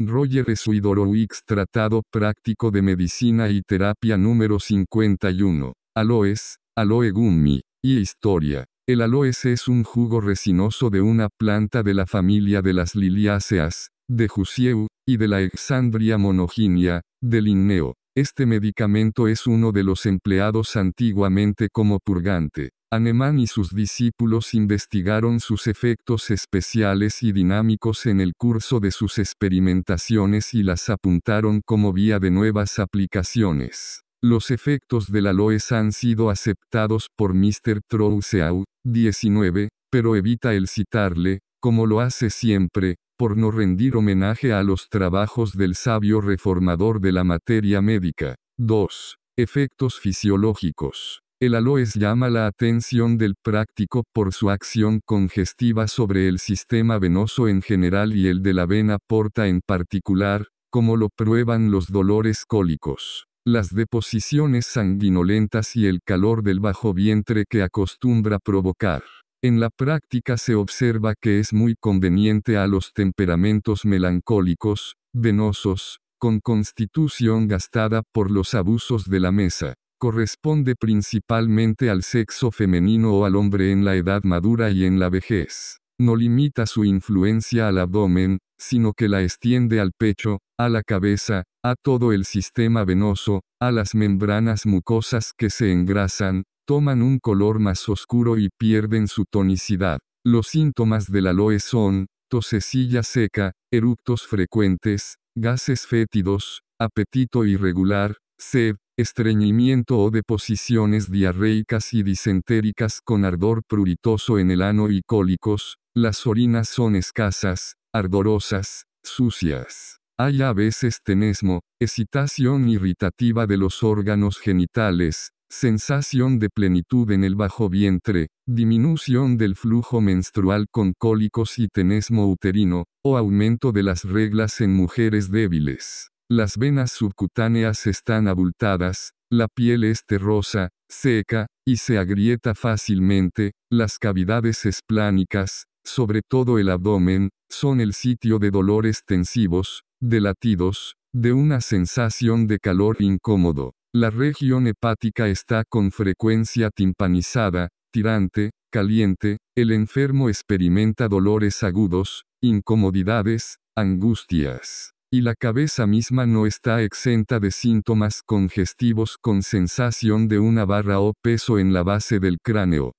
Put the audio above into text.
Roger Swidorowicz, Tratado Práctico de Medicina y Terapia número 51. Aloes, aloe gummi, y historia. El aloes es un jugo resinoso de una planta de la familia de las liliáceas, de Jussieu, y de la Exandria monoginia, de Linneo. Este medicamento es uno de los empleados antiguamente como purgante. Anemán y sus discípulos investigaron sus efectos especiales y dinámicos en el curso de sus experimentaciones y las apuntaron como vía de nuevas aplicaciones. Los efectos del aloes han sido aceptados por Mr. Trousseau, 19, pero evita el citarle, como lo hace siempre, por no rendir homenaje a los trabajos del sabio reformador de la materia médica. 2. Efectos fisiológicos. El aloes llama la atención del práctico por su acción congestiva sobre el sistema venoso en general y el de la vena porta en particular, como lo prueban los dolores cólicos, las deposiciones sanguinolentas y el calor del bajo vientre que acostumbra provocar. En la práctica se observa que es muy conveniente a los temperamentos melancólicos, venosos, con constitución gastada por los abusos de la mesa. Corresponde principalmente al sexo femenino o al hombre en la edad madura y en la vejez. No limita su influencia al abdomen, sino que la extiende al pecho, a la cabeza, a todo el sistema venoso, a las membranas mucosas que se engrasan, toman un color más oscuro y pierden su tonicidad. Los síntomas del aloe son tosecilla seca, eructos frecuentes, gases fétidos, apetito irregular, sed, estreñimiento o deposiciones diarreicas y disentéricas con ardor pruritoso en el ano y cólicos. Las orinas son escasas, ardorosas, sucias. Hay a veces tenesmo, excitación irritativa de los órganos genitales, sensación de plenitud en el bajo vientre, disminución del flujo menstrual con cólicos y tenesmo uterino, o aumento de las reglas en mujeres débiles. Las venas subcutáneas están abultadas, la piel es terrosa, seca, y se agrieta fácilmente. Las cavidades esplánicas, sobre todo el abdomen, son el sitio de dolores tensivos, de latidos, de una sensación de calor incómodo. La región hepática está con frecuencia timpanizada, tirante, caliente. El enfermo experimenta dolores agudos, incomodidades, angustias. Y la cabeza misma no está exenta de síntomas congestivos con sensación de una barra o peso en la base del cráneo.